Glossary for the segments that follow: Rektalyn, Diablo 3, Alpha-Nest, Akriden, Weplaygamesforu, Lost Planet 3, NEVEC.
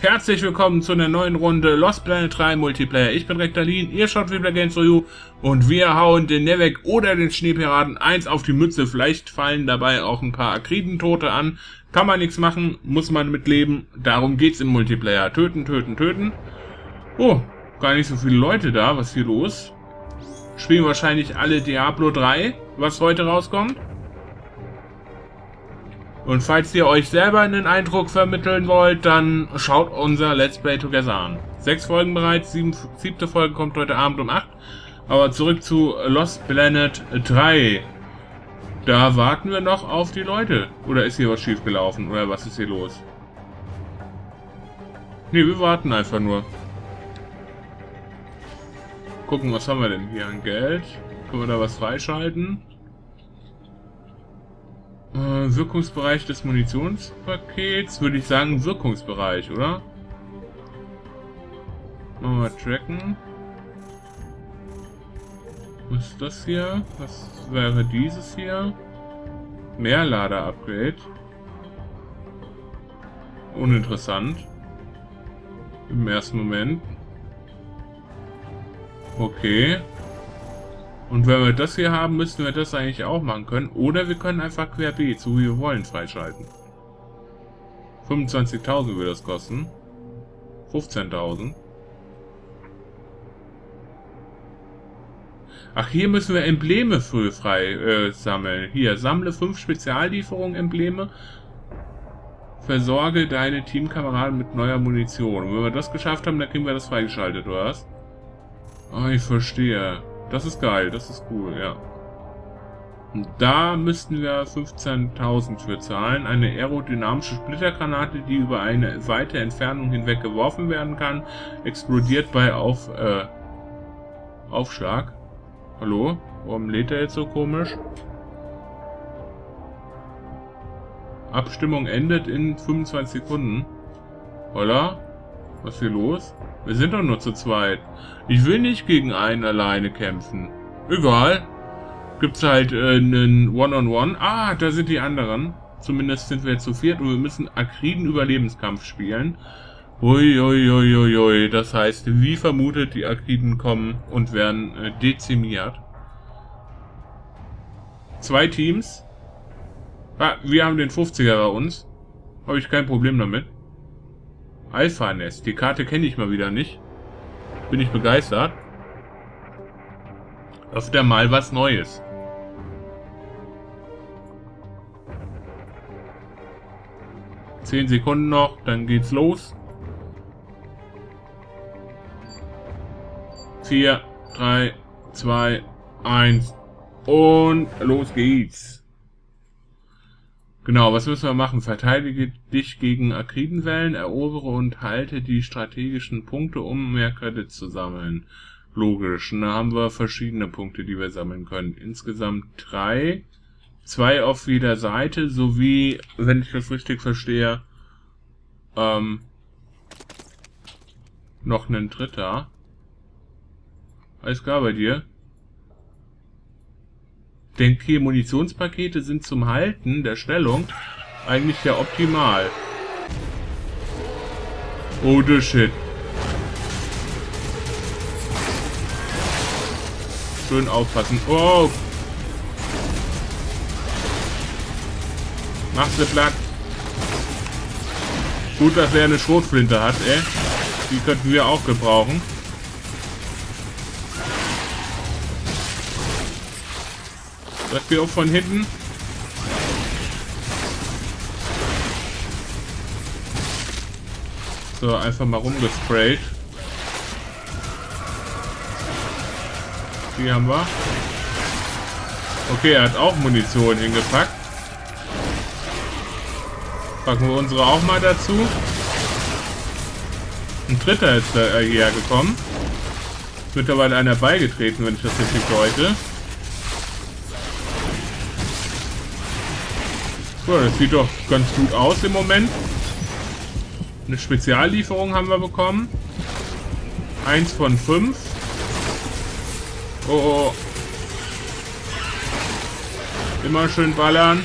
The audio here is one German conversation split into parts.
Herzlich willkommen zu einer neuen Runde Lost Planet 3 Multiplayer. Ich bin Rektalyn, ihr schaut Weplaygamesforu und wir hauen den NEVEC oder den Schneepiraten 1 auf die Mütze. Vielleicht fallen dabei auch ein paar Akriden-Tote an. Kann man nichts machen, muss man mitleben. Darum geht's im Multiplayer. Töten, töten, töten. Oh, gar nicht so viele Leute da. Was ist hier los? Spielen wahrscheinlich alle Diablo 3, was heute rauskommt. Und falls ihr euch selber einen Eindruck vermitteln wollt, dann schaut unser Let's Play Together an. 6 Folgen bereits, siebte Folge kommt heute Abend um 8. Aber zurück zu Lost Planet 3. Da warten wir noch auf die Leute. Oder ist hier was schief gelaufen? Oder was ist hier los? Ne, wir warten einfach nur. Gucken, was haben wir denn hier an Geld? Können wir da was freischalten? Wirkungsbereich des Munitionspakets, würde ich sagen Wirkungsbereich, oder? Machen wir mal tracken. Was ist das hier? Was wäre dieses hier? Mehrlader-Upgrade. Uninteressant. Im ersten Moment. Okay. Und wenn wir das hier haben, müssten wir das eigentlich auch machen können. Oder wir können einfach querbeet, so wie wir wollen, freischalten. 25.000 würde das kosten. 15.000. Ach, hier müssen wir Embleme früh frei sammeln. Hier, sammle 5 Speziallieferungen-Embleme. Versorge deine Teamkameraden mit neuer Munition. Und wenn wir das geschafft haben, dann kriegen wir das freigeschaltet, oder was? Ah, ich verstehe. Das ist geil, das ist cool, ja. Und da müssten wir 15.000 für zahlen. Eine aerodynamische Splittergranate, die über eine weite Entfernung hinweg geworfen werden kann, explodiert bei Aufschlag. Hallo? Warum lädt er jetzt so komisch? Abstimmung endet in 25 Sekunden. Holla? Was ist hier los? Wir sind doch nur zu zweit. Ich will nicht gegen einen alleine kämpfen. Egal. Gibt's halt einen One-on-One. Ah, da sind die anderen. Zumindest sind wir jetzt zu viert und wir müssen Akriden Überlebenskampf spielen. Uiuiuiui. Das heißt, wie vermutet, die Akriden kommen und werden dezimiert. 2 Teams. Ah, wir haben den 50er bei uns. Habe ich kein Problem damit. Alpha-Nest. Die Karte kenne ich mal wieder nicht. Bin ich begeistert. Öfter mal was Neues. Zehn Sekunden noch, dann geht's los. 4, 3, 2, 1 und los geht's. Genau, was müssen wir machen? Verteidige dich gegen Akridenwellen, erobere und halte die strategischen Punkte, um mehr Credits zu sammeln. Logisch, da haben wir verschiedene Punkte, die wir sammeln können. Insgesamt 3, 2 auf jeder Seite, sowie, wenn ich das richtig verstehe, noch einen dritter. Alles klar bei dir? Ich denke, hier Munitionspakete sind zum Halten der Stellung eigentlich ja optimal. Oh, the shit. Schön aufpassen. Oh! Mach sie platt. Gut, dass er eine Schrotflinte hat, ey. Die könnten wir auch gebrauchen. Das geht auch von hinten. So, einfach mal rumgesprayt. Die haben wir. Okay, er hat auch Munition hingepackt. Packen wir unsere auch mal dazu. Ein dritter ist da hierher gekommen. Mittlerweile einer beigetreten, wenn ich das richtig deute. So, das sieht doch ganz gut aus im Moment. Eine Speziallieferung haben wir bekommen. 1 von 5. Oh, oh. Immer schön ballern.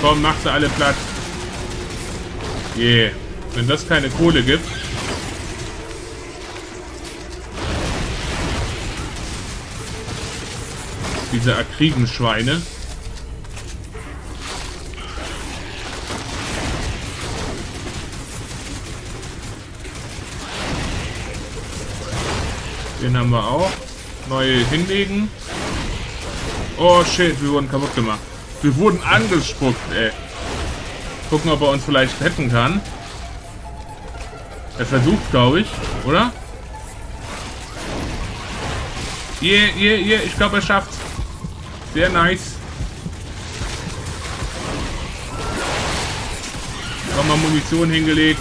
Komm, mach sie alle platt. Yeah. Wenn das keine Kohle gibt. Diese Akriden-Schweine. Den haben wir auch. Neue hinlegen. Oh shit, wir wurden kaputt gemacht. Wir wurden angespuckt, ey. Gucken, ob er uns vielleicht retten kann. Er versucht, glaube ich, oder? Yeah, ich glaube, er schafft's. Sehr nice. Haben wir Munition hingelegt.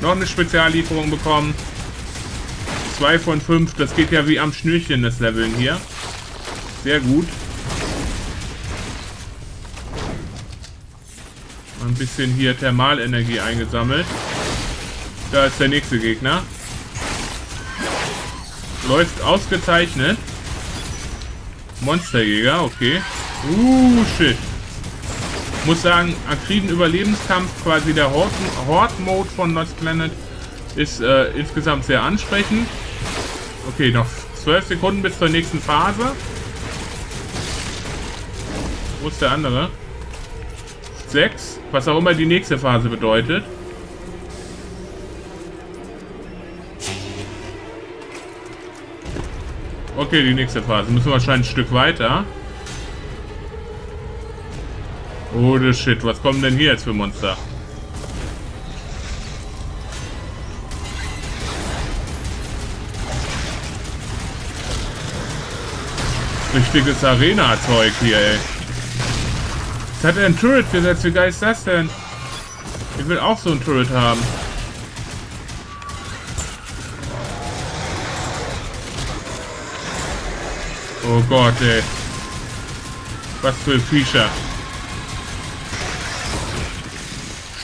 Noch eine Speziallieferung bekommen. 2 von 5. Das geht ja wie am Schnürchen, das Leveln hier. Sehr gut. Ein bisschen hier Thermalenergie eingesammelt. Da ist der nächste Gegner. Läuft ausgezeichnet. Monsterjäger, okay. Shit. Muss sagen, Akriden Überlebenskampf, quasi der Horde-Mode von Lost Planet, ist insgesamt sehr ansprechend. Okay, noch 12 Sekunden bis zur nächsten Phase. Wo ist der andere? 6, was auch immer die nächste Phase bedeutet. Okay, die nächste Phase. Müssen wir wahrscheinlich ein Stück weiter. Oh, das shit. Was kommen denn hier jetzt für Monster? Richtiges Arena-Zeug hier, ey. Jetzt hat er ein Turret gesetzt. Wie geil ist das denn? Ich will auch so ein Turret haben. Oh Gott, ey. Was für ein Viecher.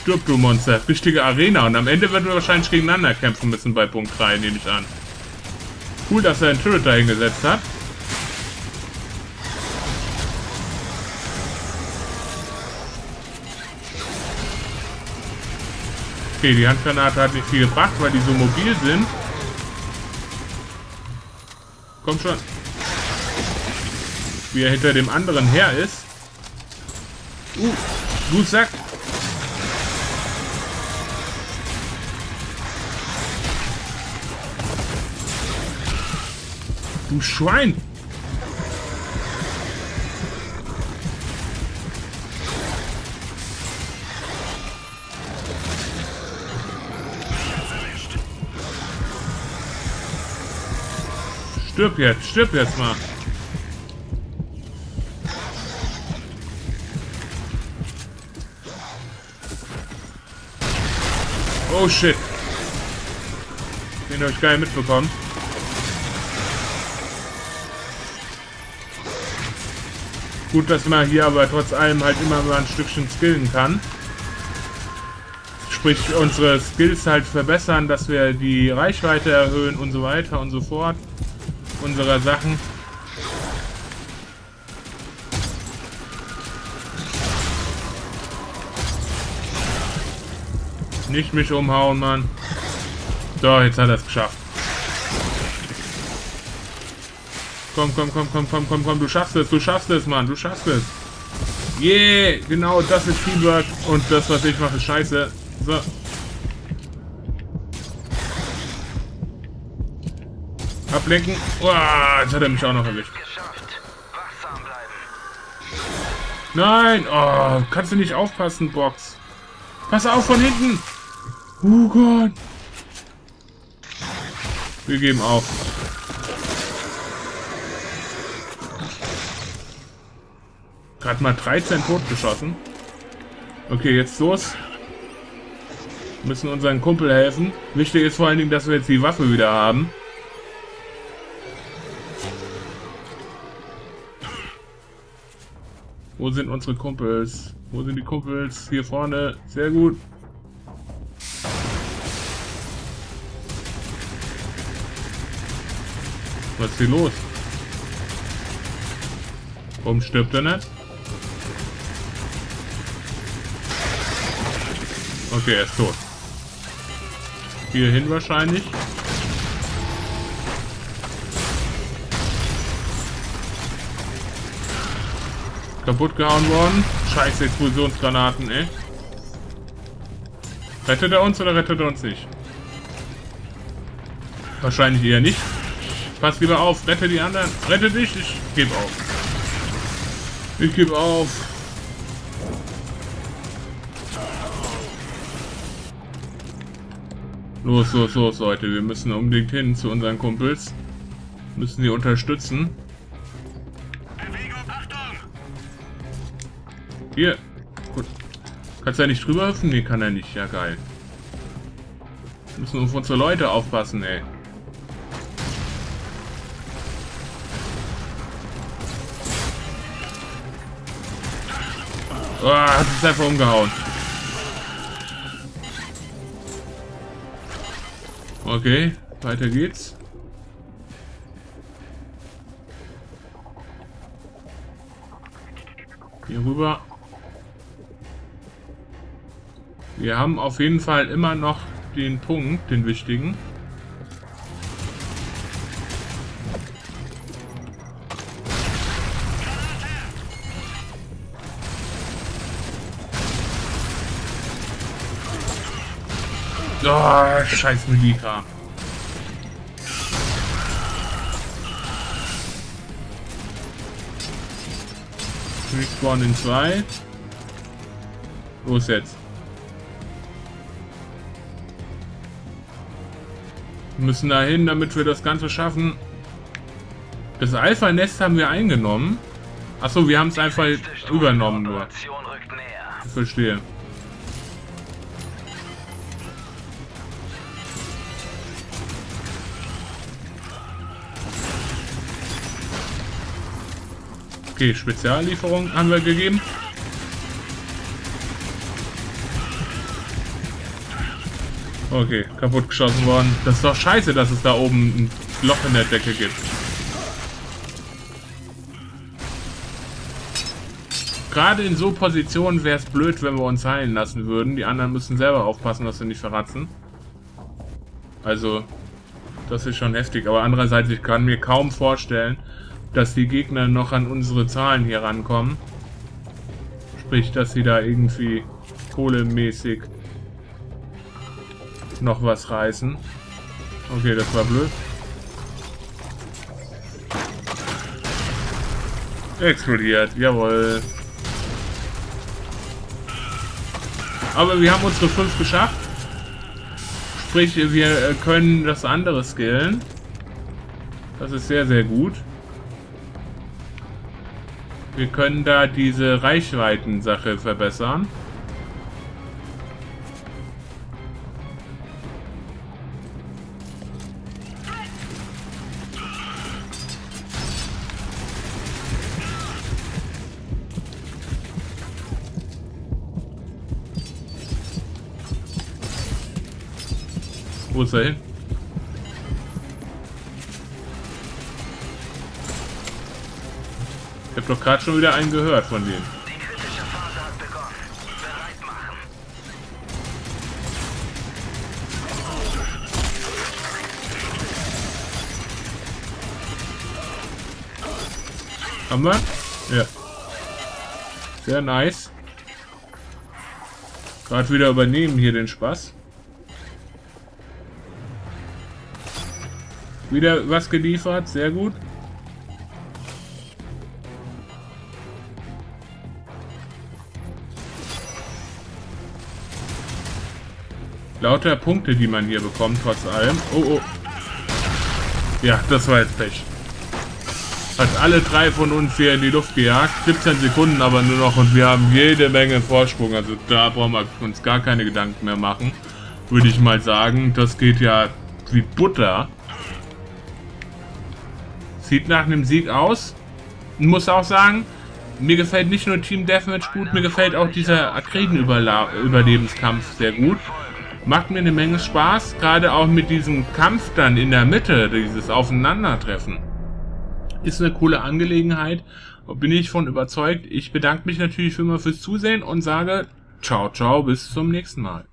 Stirb, du Monster. Richtige Arena. Und am Ende werden wir wahrscheinlich gegeneinander kämpfen müssen bei Punkt 3, nehme ich an. Cool, dass er einen Turret da hingesetzt hat. Okay, die Handgranate hat nicht viel gebracht, weil die so mobil sind. Komm schon. Wie er hinter dem anderen her ist. Du Sack. Du Schwein. Stirb jetzt mal. Oh shit. Den habe ich gar nicht mitbekommen. Gut, dass man hier aber trotz allem halt immer mal ein Stückchen skillen kann. Sprich, unsere Skills halt verbessern, dass wir die Reichweite erhöhen und so weiter und so fort. Unserer Sachen. Nicht mich umhauen, Mann. So, jetzt hat er es geschafft. Komm, du schaffst es, Mann, du schaffst es. Yeah, genau, das ist Teamwork und das, was ich mache, ist scheiße. So. Ablenken. Uah, jetzt hat er mich auch noch erwischt. Nein, oh, kannst du nicht aufpassen, Box. Pass auf von hinten. Oh Gott. Wir geben auf. Gerade mal 13 totgeschossen. Okay, jetzt los. Müssen unseren Kumpel helfen. Wichtig ist vor allen Dingen, dass wir jetzt die Waffe wieder haben. Wo sind unsere Kumpels? Wo sind die Kumpels? Hier vorne. Sehr gut. Was ist hier los? Warum stirbt er nicht? Okay, er ist tot. Hier hin wahrscheinlich. Kaputt gehauen worden. Scheiße, Explosionsgranaten, ey. Rettet er uns oder rettet er uns nicht? Wahrscheinlich eher nicht. Pass lieber auf, rette die anderen. Rette dich, ich gebe auf. Ich gebe auf. Los, los, los, Leute. Wir müssen unbedingt hin zu unseren Kumpels. Müssen sie unterstützen. Hier. Gut. Kannst du ja nicht drüber hüpfen? Nee, kann er nicht. Ja, geil. Wir müssen auf unsere Leute aufpassen, ey. Oh, hat es einfach umgehauen. Okay, weiter geht's. Hier rüber. Wir haben auf jeden Fall immer noch den Punkt, den wichtigen. Oh, scheiß Milika. Respawn in 2. Los jetzt. Wir müssen dahin, damit wir das Ganze schaffen. Das Alpha-Nest haben wir eingenommen. Achso, wir haben es einfach übernommen nur. Ich verstehe. Okay, Speziallieferung haben wir gegeben. Okay, kaputt geschossen worden. Das ist doch scheiße, dass es da oben ein Loch in der Decke gibt. Gerade in so Positionen wäre es blöd, wenn wir uns heilen lassen würden. Die anderen müssen selber aufpassen, dass sie nicht verratzen. Also, das ist schon heftig. Aber andererseits, ich kann mir kaum vorstellen, dass die Gegner noch an unsere Zahlen hier rankommen. Sprich, dass sie da irgendwie kohlemäßig noch was reißen. Okay, das war blöd. Explodiert, jawohl. Aber wir haben unsere 5 geschafft. Sprich, wir können das andere skillen. Das ist sehr, sehr gut. Wir können da diese Reichweiten-Sache verbessern. Wo ist er hin? Ich hab doch gerade schon wieder einen gehört von denen. Die kritische Phase hat begonnen. Bereit machen. Haben wir? Ja. Sehr nice. Gerade wieder übernehmen hier den Spaß. Wieder was geliefert, sehr gut. Lauter Punkte, die man hier bekommt, trotz allem. Oh, oh. Ja, das war jetzt Pech. Hat alle 3 von uns hier in die Luft gejagt. 17 Sekunden aber nur noch und wir haben jede Menge Vorsprung. Also da brauchen wir uns gar keine Gedanken mehr machen. Würde ich mal sagen, das geht ja wie Butter. Sieht nach einem Sieg aus. Ich muss auch sagen, mir gefällt nicht nur Team Deathmatch gut, mir gefällt auch dieser Akriden-Überlebenskampf sehr gut. Macht mir eine Menge Spaß, gerade auch mit diesem Kampf dann in der Mitte, dieses Aufeinandertreffen. Ist eine coole Angelegenheit. Bin ich von überzeugt. Ich bedanke mich natürlich schon mal fürs Zusehen und sage ciao, ciao, bis zum nächsten Mal.